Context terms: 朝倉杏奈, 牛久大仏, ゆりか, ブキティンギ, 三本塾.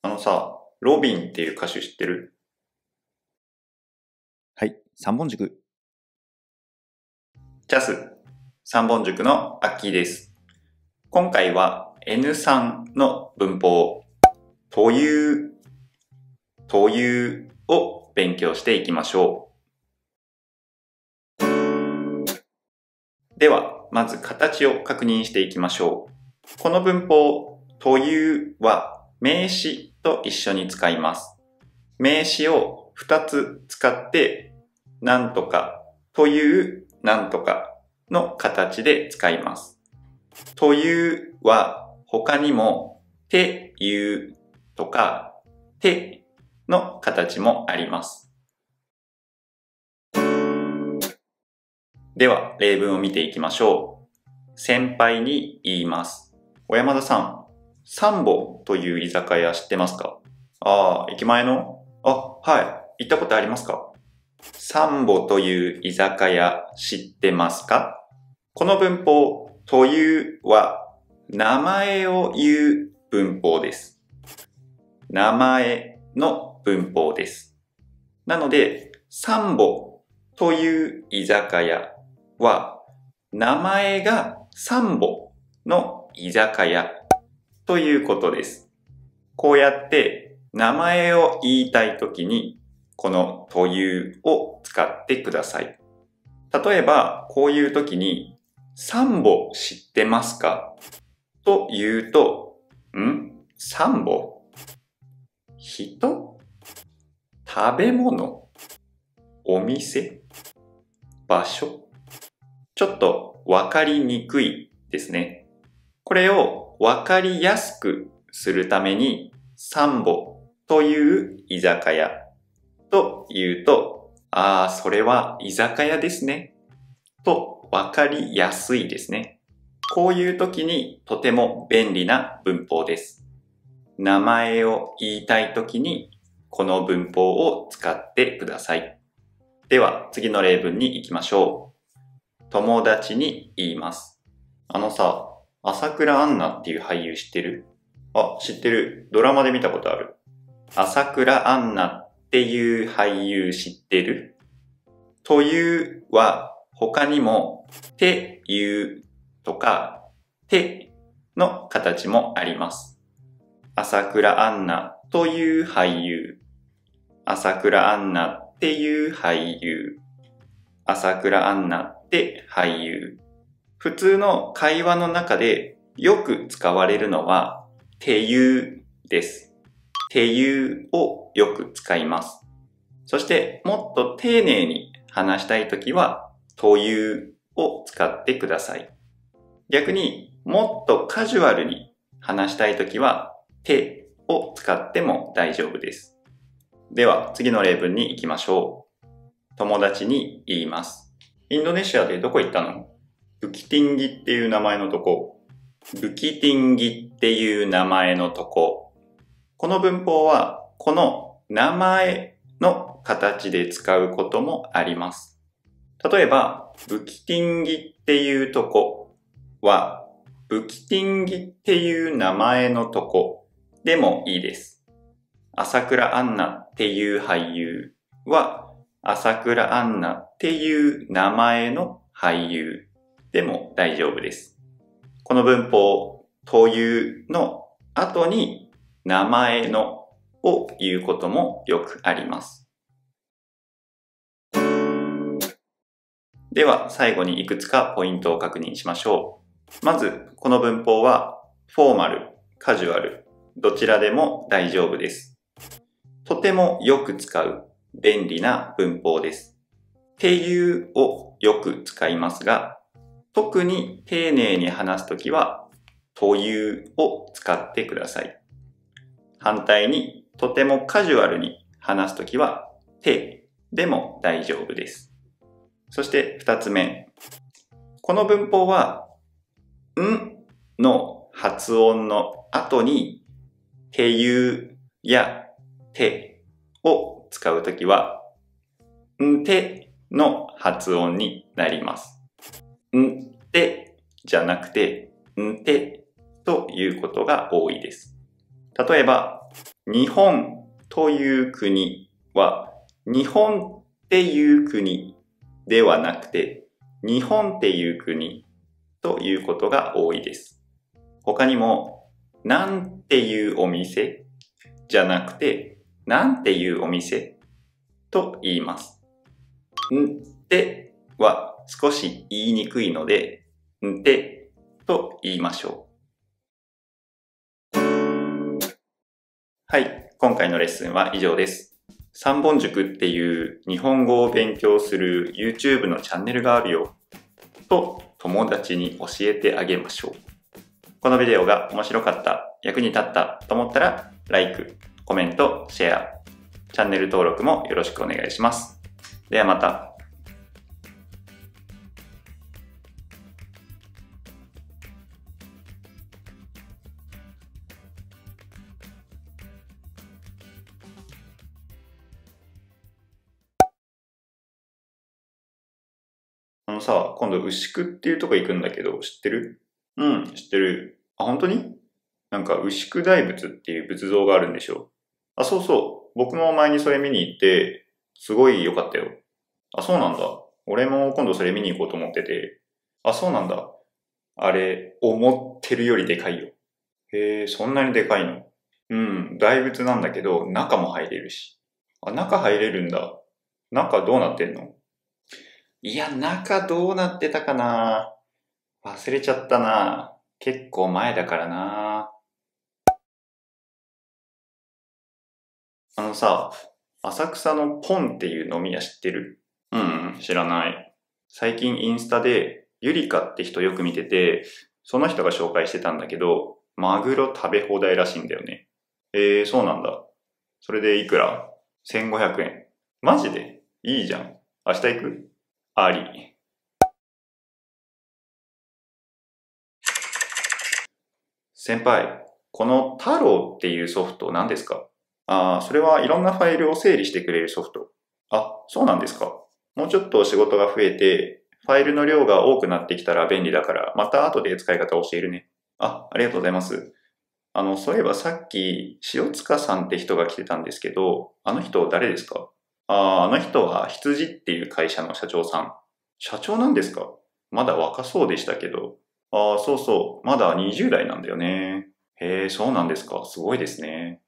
あのさ、ロビンっていう歌手知ってる？はい、三本塾。ジャス、三本塾のアッキーです。今回は N3 の文法、というを勉強していきましょう。では、まず形を確認していきましょう。この文法、というは名詞と一緒に使います。名詞を2つ使って、なんとかというなんとかの形で使います。というは他にもていうとかての形もあります。では例文を見ていきましょう。先輩に言います。小山田さん、サンボという居酒屋知ってますか？ああ、駅前の？あ、はい。行ったことありますか？サンボという居酒屋知ってますか？この文法、というは名前を言う文法です。名前の文法です。なので、サンボという居酒屋は名前がサンボの居酒屋ということです。こうやって名前を言いたいときにこのというを使ってください。例えば、こういう時に、サンボ知ってますか？と言うと、サンボ？人？食べ物？お店？場所？ちょっとわかりにくいですね。これをわかりやすくするために、サンボという居酒屋と言うと、ああ、それは居酒屋ですね。とわかりやすいですね。こういう時にとても便利な文法です。名前を言いたい時にこの文法を使ってください。では次の例文に行きましょう。友達に言います。あのさ、朝倉杏奈っていう俳優知ってる？あ、知ってる。ドラマで見たことある。朝倉杏奈っていう俳優知ってる？というは他にもていうとかての形もあります。朝倉杏奈という俳優。朝倉杏奈っていう俳優。朝倉杏奈って俳優。普通の会話の中でよく使われるのはていうです。ていうをよく使います。そしてもっと丁寧に話したいときはというを使ってください。逆にもっとカジュアルに話したいときはてを使っても大丈夫です。では次の例文に行きましょう。友達に言います。インドネシアでどこ行ったの？ブキティンギっていう名前のとこ。ブキティンギっていう名前のとこ。この文法は、この名前の形で使うこともあります。例えば、ブキティンギっていうとこは、ブキティンギっていう名前のとこでもいいです。朝倉杏奈っていう俳優は、朝倉杏奈っていう名前の俳優でも大丈夫です。この文法、というの後に、名前のを言うこともよくあります。では最後にいくつかポイントを確認しましょう。まずこの文法はフォーマル、カジュアル、どちらでも大丈夫です。とてもよく使う便利な文法です。ていうをよく使いますが、特に丁寧に話すときはというを使ってください。反対に、とてもカジュアルに話すときは、てでも大丈夫です。そして二つ目。この文法は、んの発音の後に、ていうやてを使うときは、んての発音になります。んてじゃなくて、んてということが多いです。例えば、日本という国は、日本っていう国ではなくて、日本っていう国ということが多いです。他にも、なんていうお店じゃなくて、なんていうお店と言います。んっては少し言いにくいので、んてと言いましょう。はい、今回のレッスンは以上です。三本塾っていう日本語を勉強する YouTube のチャンネルがあるよと友達に教えてあげましょう。このビデオが面白かった、役に立ったと思ったら LIKE、コメント、シェア、チャンネル登録もよろしくお願いします。ではまた。さあ、今度牛久っていうとこ行くんだけど、知ってる？うん、知ってる。あ、本当に？なんか牛久大仏っていう仏像があるんでしょ？あ、そうそう。僕も前にそれ見に行って、すごい良かったよ。あ、そうなんだ。俺も今度それ見に行こうと思ってて。あ、そうなんだ。あれ、思ってるよりでかいよ。へえ、そんなにでかいの？うん、大仏なんだけど、中も入れるし。あ、中入れるんだ。中どうなってんの？いや、中どうなってたかな？忘れちゃったな。結構前だからな。さ、浅草のポンっていう飲み屋知ってる？うん、知らない。最近インスタでゆりかって人よく見てて、その人が紹介してたんだけど、マグロ食べ放題らしいんだよね。そうなんだ。それでいくら？1500円。マジで？いいじゃん。明日行く？あり。先輩、この太郎っていうソフト何ですか？ああ、それはいろんなファイルを整理してくれるソフト。あ、そうなんですか。もうちょっと仕事が増えて、ファイルの量が多くなってきたら便利だから、また後で使い方教えるね。あ、ありがとうございます。そういえばさっき、塩塚さんって人が来てたんですけど、あの人誰ですか？あの人は羊っていう会社の社長さん。社長なんですか？まだ若そうでしたけど。ああ、そうそう。まだ20代なんだよね。へえ、そうなんですか。すごいですね。